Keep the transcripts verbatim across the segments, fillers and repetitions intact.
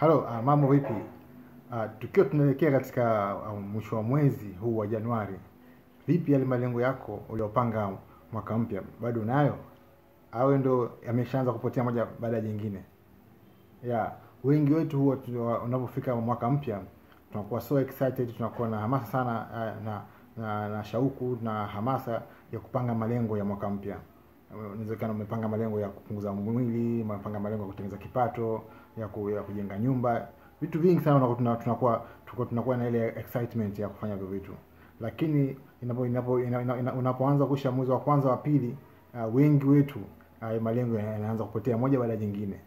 Halo, uh, mambo vipi? Uh, tukio tunaelekea katika uh, mwisho wa mwezi huu wa Januari. Vipi yale malengo yako uliopanga mwaka mpya? Bado unayo? Au ndo yameshaanza kupotea moja baada ya jingine? Yeah, wengi wetu huwa tunapofika mwaka mpya tunakuwa so excited, tunakuwa na hamasa sana uh, na, na na shauku na hamasa ya kupanga malengo ya mwaka mpya. Unawezekana umepanga malengo ya kupunguza mwili, umepanga malengo ya kutengeneza kipato, ya, ku, ya kujenga nyumba. Vitu vingi sana tunakuwa tunakuwa na ile excitement ya kufanya hivyo vitu. Lakini inapo inapo unapoanza kusha mwezi wa kwanza wa pili, uh, wengi wetu uh, malengo yanaanza kupotea moja baada ya nyingine.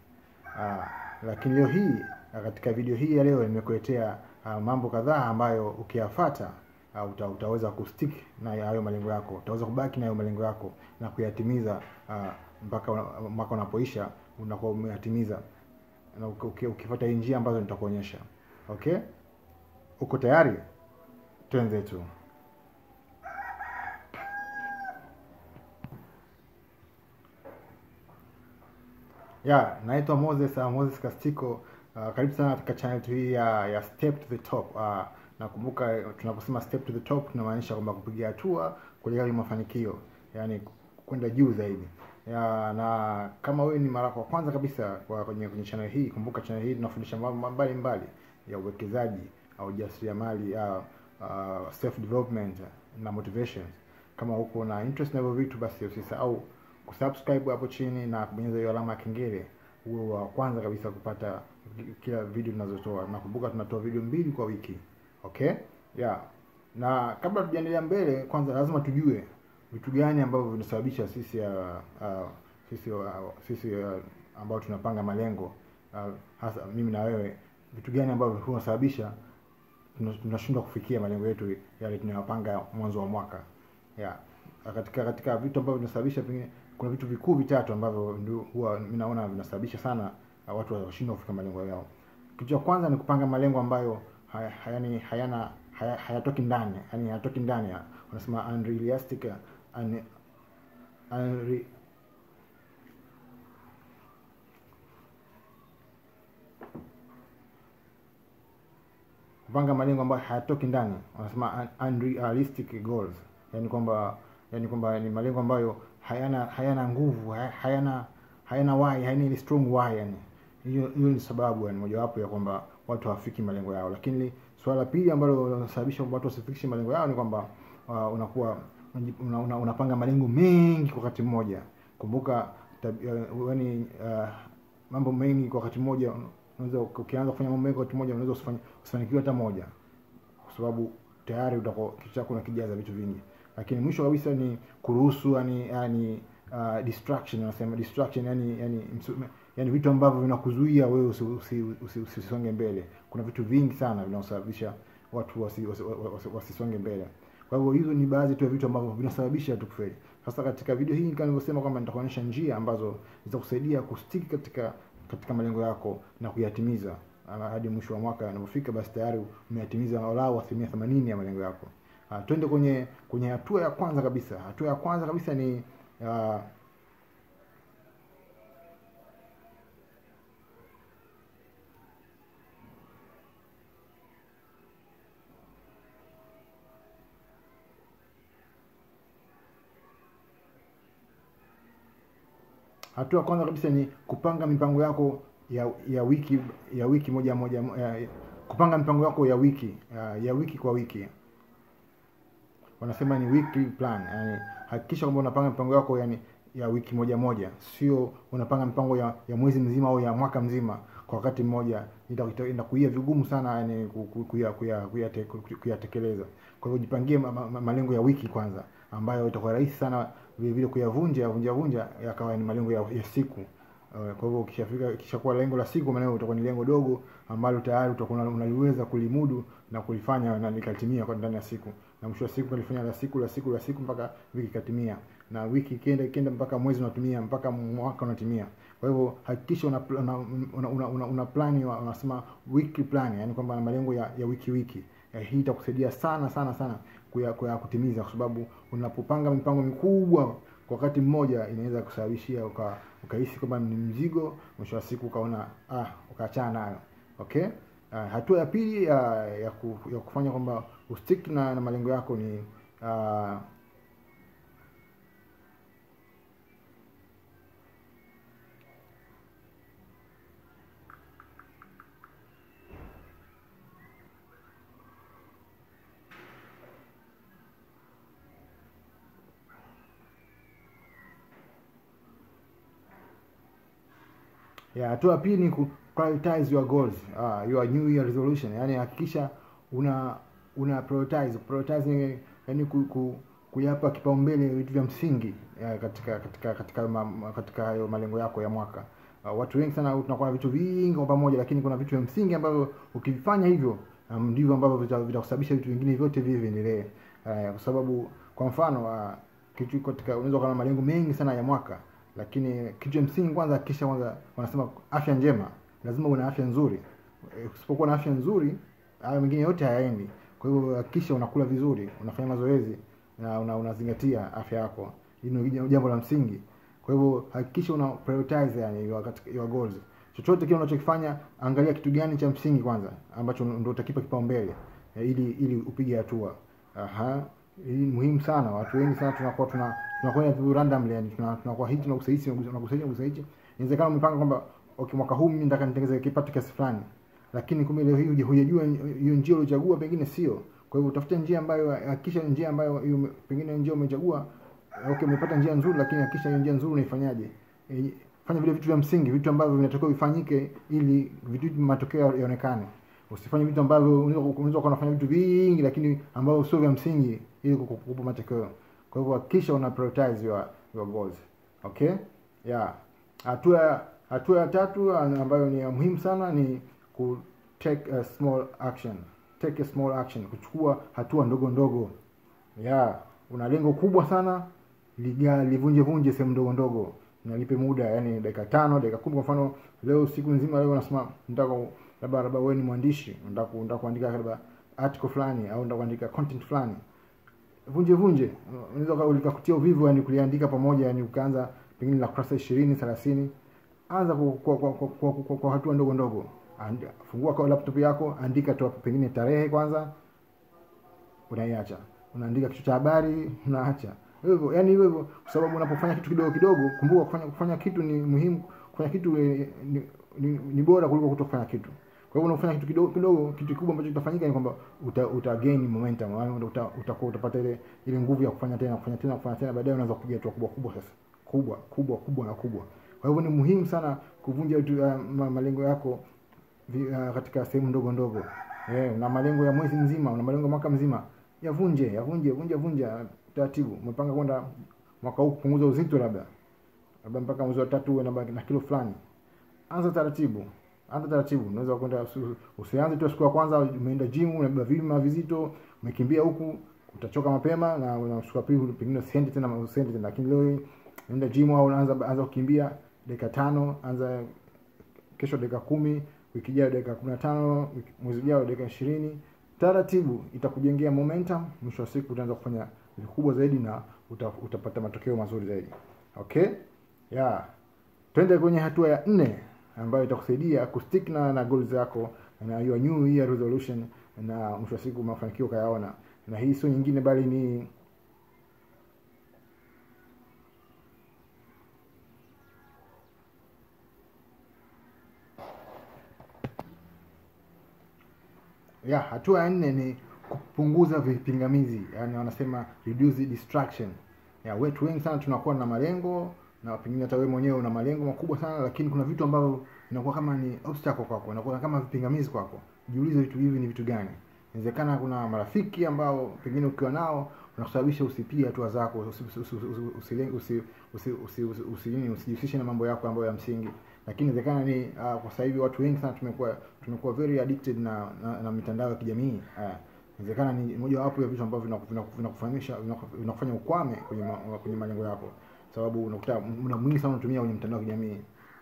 Uh, lakini leo hii katika video hii ya leo nimekuletea uh, mambo kadhaa ambayo ukiyafuata Uh, uta, utaweza kustick na hayo malengo yako, utaweza kubaki na hayo malengo yako na kuyatimiza uh, mpaka mwaka unapoisha unakuwa umeyatimiza, na ukifuata njia ambazo nitakuonyesha. Okay, uko tayari? Twende tu. Yeah, naitwa Moses uh, Moses Kastiko. Uh, karibu sana katika channel yetu hii ya, ya Step to the Top. Uh, Nakumbuka tunaposema step to the top tunamaanisha kwamba kupiga hatua kuelekea mafanikio, yani kwenda juu zaidi. Ya, na kama wewe ni mara kwa kwanza kabisa kwa kwenye, kwenye channel hii, kumbuka channel hii tunafundisha mambo mbalimbali ya uwekezaji au ujasiriamali, uh, uh, self development na motivation. Kama uko na interest na hivyo vitu, basi usisahau kusubscribe hapo chini na kubonyeza hiyo alama ya kengele uwe wa kwanza kabisa kupata kila video tunazotoa. Nakumbuka tunatoa video mbili kwa wiki. Okay? Yeah. Na kabla tujaendelea mbele, kwanza lazima tujue vitu gani ambavyo vinasababisha sisi uh, uh, sisi uh, sisi uh, ambao tunapanga malengo, uh, hasa mimi na wewe, vitu gani ambavyo vinasababisha tunashindwa kufikia malengo yetu yale tunayopanga mwanzo wa mwaka. Yeah. Katika katika vitu ambavyo vinasababisha, kuna vitu vikuu vitatu ambavyo huwa mimi naona vinasababisha sana uh, watu washindwa kufika malengo yao. Kitu cha kwanza ni kupanga malengo ambayo hayani hayana hay, hayatoki ndani, yani hayatoki ndani ya unasema unrealistic and unre, kupanga malengo ambayo hayatoki ndani unasema unrealistic goals, yani kwamba yani kwamba ni malengo ambayo hayana hayana nguvu, hayana hayana why, hayana ile strong why. Yani hiyo hiyo ni sababu yani mojawapo ya kwamba watu hawafiki malengo yao. Lakini swala pili ambalo linasababisha watu wasifikishe malengo yao ni kwamba uh, unakuwa una, una, unapanga malengo mengi kwa wakati mmoja. Kumbuka yaani uh, uh, mambo mengi kwa wakati mmoja, unaweza ukianza kufanya mambo mengi kwa wakati mmoja unaweza usifanye usifanikiwe hata moja, kwa sababu tayari utakuwa kichwa chako unakijaza vitu vingi. Lakini mwisho kabisa ni kuruhusu yani yani uh, distraction, unasema distraction yani yani yani vitu ambavyo vinakuzuia wewe usisonge mbele. Kuna vitu vingi sana vinasababisha watu wasisonge mbele. Kwa hivyo hizo ni baadhi tu ya vitu ambavyo vinasababisha watu kufeli. Sasa katika video hii kama nilivyosema kwamba nitakuonyesha njia ambazo zitakusaidia kustiki katika katika malengo yako na kuyatimiza hadi mwisho wa mwaka unapofika, basi tayari umeyatimiza angalau asilimia themanini ya malengo yako. Uh, twende kwenye kwenye hatua ya kwanza kabisa. Hatua ya kwanza kabisa ni uh, Hatua kwanza kabisa ni kupanga mipango yako ya ya wiki ya wiki moja moja ya, kupanga mipango yako ya wiki ya, ya wiki kwa wiki. Wanasema ni weekly plan. Yani hakikisha kwamba unapanga mipango yako yani ya wiki moja moja, sio unapanga mipango ya, ya mwezi mzima au ya mwaka mzima kwa wakati mmoja. Inakuia vigumu sana yani kuyatekeleza. Kwa hivyo jipangie ma, ma, malengo ya wiki kwanza, ambayo itakuwa rahisi sana vile vile kuyavunja vunja vunja yakawa ni malengo ya, ya siku. Uh, kwa hivyo ukishafika kishakuwa lengo la siku, maana utakuwa ni lengo dogo ambalo tayari utakuwa unaliweza kulimudu na kulifanya na likatimia kwa ndani ya siku, na mwisho wa siku kulifanya la siku la siku la siku mpaka wiki katimia, na wiki kenda kenda mpaka mwezi unatimia, mpaka mwaka unatimia. Kwa hivyo hakikisha una una una, una, una, una plani, unasema weekly plan, yani kwamba malengo ya, ya wiki wiki. Ya hii itakusaidia sana sana sana kuyakutimiza, kwa sababu unapopanga mipango mikubwa kwa wakati mmoja inaweza kusababishia ukahisi uka kwamba ni mzigo, mwisho wa siku ukaona ah ukaachana nayo. okay. Uh, hatua ya pili uh, ya, ku, ya kufanya kwamba ustick na, na malengo yako ni uh, ya hatua pili ni ku prioritize your goals, uh, your new year resolution. Yani hakikisha una una prioritize prioritize yani ku, ku, kuyapa kipaumbele vitu vya msingi ya, katika katika katika ma, katika hayo malengo yako ya mwaka. Uh, watu wengi sana tunakuwa na vitu vingi kwa pamoja, lakini kuna vitu vya msingi ambavyo ukifanya hivyo ndivyo um, ambavyo vitakusababisha vitu vingine vyote vile viendelee. Uh, kwa sababu kwa mfano uh, kitu katika unaweza kuwa na malengo mengi sana ya mwaka, lakini kitu cha msingi kwanza hakikisha kwanza wanasema afya njema. Lazima uwe na afya nzuri. Usipokuwa na afya nzuri, hayo mengine yote hayaendi. Kwa hivyo hakikisha unakula vizuri, unafanya mazoezi na una, unazingatia afya yako. Hilo ni jambo la msingi. Kwa hivyo hakikisha una prioritize yani your, your goals. Chochote kile unachokifanya, angalia kitu gani cha msingi kwanza ambacho ndio utakipa kipaumbele ili ili upige hatua. Aha, hii muhimu sana. Watu wengi sana tunakuwa tuna tunakwenda tu randomly yani tunakuwa hichi na kusaidia na kusaidia kusaidia. Inawezekana umepanga kwamba okay, mwaka huu mimi nataka nitengeze kipato kiasi fulani, lakini kumbe leo hii hujajua hiyo njia uliyochagua pengine sio. Kwa hivyo utafuta njia ambayo hakikisha njia ambayo hiyo pengine njia umechagua, okay, umepata njia nzuri, lakini hakikisha hiyo njia nzuri unaifanyaje. E, fanya vile vitu vya msingi, vitu ambavyo vinatakiwa vifanyike ili vitu matokeo yaonekane. Usifanye vitu ambavyo unaweza kufanya vitu vingi lakini ambavyo sio vya msingi ili kukupa matokeo. Kwa hivyo hakikisha una prioritize your, your goals. Okay? Yeah. Hatua Hatua ya tatu ambayo ni muhimu sana ni ku take a small action. Take a small action, kuchukua hatua ndogo ndogo. Yeah, una lengo kubwa sana, liga livunje vunje sehemu ndogo ndogo. Nalipe muda, yani dakika tano, dakika kumi kwa mfano. Leo siku nzima leo nasema nataka labda labda wewe ni mwandishi, nataka nataka kuandika labda article fulani au nataka kuandika content fulani. Vunje vunje, unaweza ulikakutia uvivu yani kuliandika pamoja yani ukaanza pengine la kurasa ishirini, thelathini. Anza kwa kwa, kwa, kwa, kwa, kwa, kwa hatua ndogo ndogo. And, fungua kwa laptop yako, andika tu pengine tarehe kwanza, unaiacha. Unaandika kichwa cha habari, unaacha. Hivyo, yani hivyo kwa sababu unapofanya kitu kidogo kidogo, kumbuka kufanya kufanya kitu ni muhimu, kufanya kitu ni, ni, ni, ni bora kuliko kutofanya kitu. Kwa hivyo unapofanya kitu kidogo kidogo, kitu kikubwa ambacho kitafanyika ni kwamba uta, uta gain momentum, yaani uta, utakuwa utapata ile ile nguvu ya kufanya tena, kufanya tena, kufanya tena, baadaye unaweza kupiga hatua kubwa kubwa sasa. Kubwa, kubwa, kubwa na kubwa. Kwa hivyo ni muhimu sana kuvunja uh, malengo yako uh, katika sehemu ndogo ndogo. Eh, una malengo ya mwezi mzima, una malengo mwaka mzima. Yavunje, yavunje, vunja vunja taratibu. Umepanga kwenda mwaka huu kupunguza uzito labda. Labda mpaka mwezi wa tatu uwe na kilo fulani. Anza taratibu. Anza taratibu. Unaweza kwenda usianze tu siku ya kwanza umeenda gym, unabeba vima vizito, umekimbia huku, utachoka mapema na unashuka pili pengine usiende tena usiende tena. Lakini leo unaenda gym au unaanza anza kukimbia dakika tano, anza kesho dakika kumi, wiki ijayo dakika kumi na tano, mwezi ujao dakika ishirini. Taratibu itakujengea momentum. Mwisho wa siku utaanza kufanya vikubwa zaidi na utapata matokeo mazuri zaidi. Okay? Yeah. Twende kwenye hatua ya nne ambayo itakusaidia kustick na na goals zako na your new year resolution, na mwisho wa siku mafanikio kayaona. Na hii sio nyingine bali ni ya hatua ya nne ni kupunguza vipingamizi, yani wanasema reduce distraction. Ya watu wengi sana tunakuwa na malengo na pengine hata wewe mwenyewe una malengo makubwa sana, lakini kuna vitu ambavyo vinakuwa kama ni obstacle kwako, vinakuwa kama vipingamizi kwako. Jiulize vitu hivi ni vitu gani? Inawezekana kuna marafiki ambao pengine ukiwa nao unakusababisha usipie hatua zako, usilenge usijiusishe usijihusishe na mambo yako ambayo ya msingi. Lakini inawezekana ni uh, kwa sasa hivi watu wengi sana tumekuwa tumekuwa very addicted na na, na mitandao ya kijamii. Inawezekana uh, ni moja wapo ya vitu ambavyo vinakufanyisha vinakufanya ukwame kwenye ma, kwenye malengo yako, sababu unakuta muda mwingi sana unatumia kwenye mitandao ya kijamii.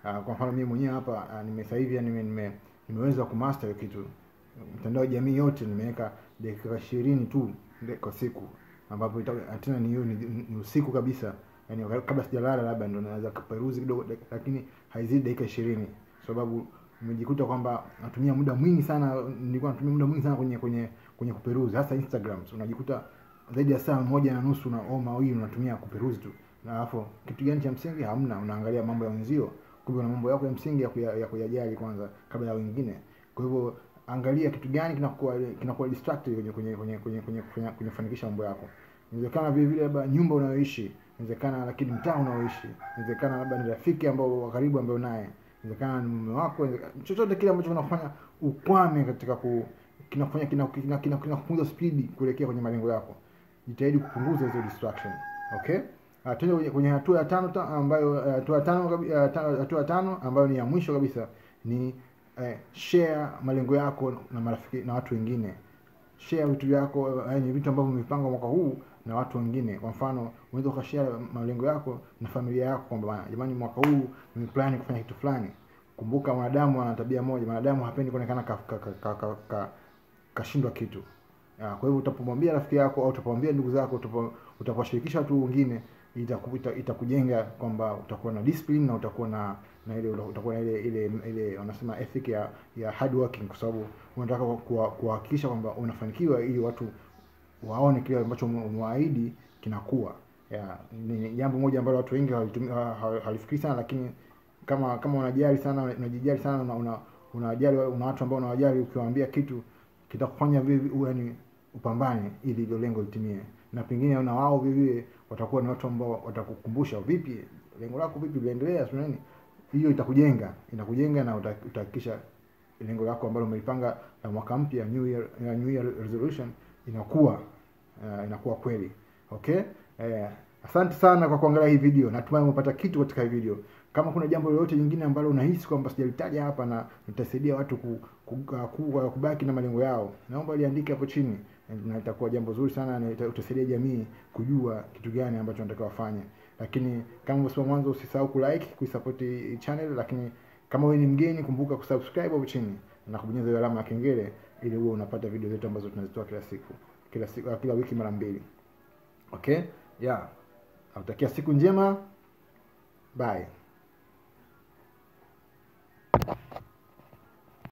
Uh, kwa mfano mimi mwenyewe hapa uh, nimesaidia nime, nime nimeweza kumaster kitu mtandao ya jamii yote, nimeweka dakika ishirini tu kwa siku, ambapo tena ni hiyo ni usiku kabisa, yani kabla sijalala labda ndo naweza kuperuzi kidogo, lakini haizidi dakika ishirini, sababu nimejikuta kwamba natumia muda mwingi sana, nilikuwa natumia muda mwingi sana kwenye kwenye kwenye kuperuzi, hasa Instagram. So, unajikuta zaidi ya saa moja na nusu na oma hii unatumia kuperuzi tu. Na alafu kitu gani cha msingi hamna, unaangalia mambo ya wenzio, kumbe na mambo yako ya msingi ya kuyajali kwanza kabla ya wengine. Kwa hivyo angalia kitu gani kinakuwa kinakuwa distract kwenye kwenye kwenye kwenye kwenye kufanikisha mambo yako. Inawezekana vile vile labda nyumba unayoishi, inawezekana lakini mtaa unaoishi, inawezekana labda ni rafiki ambao wa karibu ambao naye, inawezekana ni mume wako, chochote kile ambacho unafanya ukwame katika ku kinafanya kinakupunguza kina, kina, kina speed kuelekea kwenye malengo yako. Jitahidi kupunguza hizo distraction. Okay? Atende kwenye, kwenye hatua ya tano ambayo hatua tano hatua tano ambayo ni ya mwisho kabisa ni eh, share malengo yako na marafiki na watu wengine. Share vitu vyako, yani vitu ambavyo umepanga mwaka huu na watu wengine. Kwa mfano, unaweza ukashare malengo yako na familia yako kwamba jamani, mwaka huu nimeplan kufanya kitu fulani. Kumbuka mwanadamu ana tabia moja, mwanadamu hapendi kuonekana ka, ka, ka, ka, ka, ka kashindwa kitu. Kwa hivyo utapomwambia rafiki yako au utapomwambia ndugu zako, utapowashirikisha watu wengine, itakuita itakujenga kwamba utakuwa na discipline na utakuwa na na ile utakuwa na ile ile ile wanasema ethic ya ya hard working, kwa sababu unataka kuhakikisha kwamba unafanikiwa ili watu waone kile ambacho umewaahidi kinakuwa. Yeah, ni jambo moja ambalo watu wengi hawalifikiri sana, lakini kama kama unajali sana unajijali sana una una unajali una watu ambao unawajali, ukiwaambia kitu kitakufanya vipi, yani upambane ili hilo lengo litimie. Na pengine una wao vipi watakuwa ni watu ambao watakukumbusha vipi lengo lako, vipi liendelea, sio nini. Hiyo itakujenga, inakujenga na utahakikisha lengo lako ambalo umelipanga la mwaka mpya, new year new year resolution, inakuwa uh, inakuwa kweli. Okay? Eh, asante sana kwa kuangalia hii video. Natumai umepata kitu katika hii video. Kama kuna jambo lolote lingine ambalo unahisi kwamba sijalitaja hapa na nitasaidia watu ku, ku, ku, kubaki na malengo yao, naomba liandike hapo chini, na itakuwa jambo zuri sana na utasaidia jamii kujua kitu gani ambacho unataka wafanye. Lakini kama usipo mwanzo, usisahau kulike, kuisupport channel. Lakini kama wewe ni mgeni, kumbuka kusubscribe hapo chini na kubonyeza hiyo alama ya kengele ili uwe unapata video zetu ambazo tunazitoa kila siku. Kila siku kila wiki mara mbili. Okay? Yeah. Nakutakia siku njema. Bye.